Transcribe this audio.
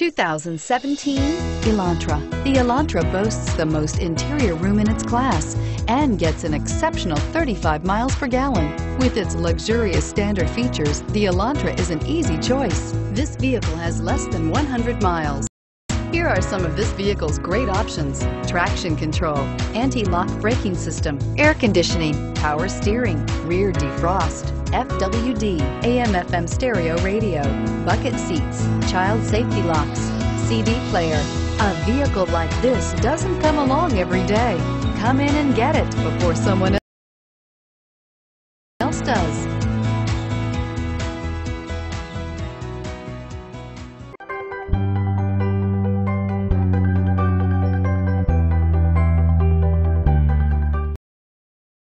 2017 Elantra. The Elantra boasts the most interior room in its class and gets an exceptional 35 miles per gallon. With its luxurious standard features, the Elantra is an easy choice. This vehicle has less than 100 miles. Here are some of this vehicle's great options: traction control, anti-lock braking system, air conditioning, power steering, rear defrost, FWD, AM/FM stereo radio, bucket seats, child safety locks, CD player. A vehicle like this doesn't come along every day. Come in and get it before someone else does.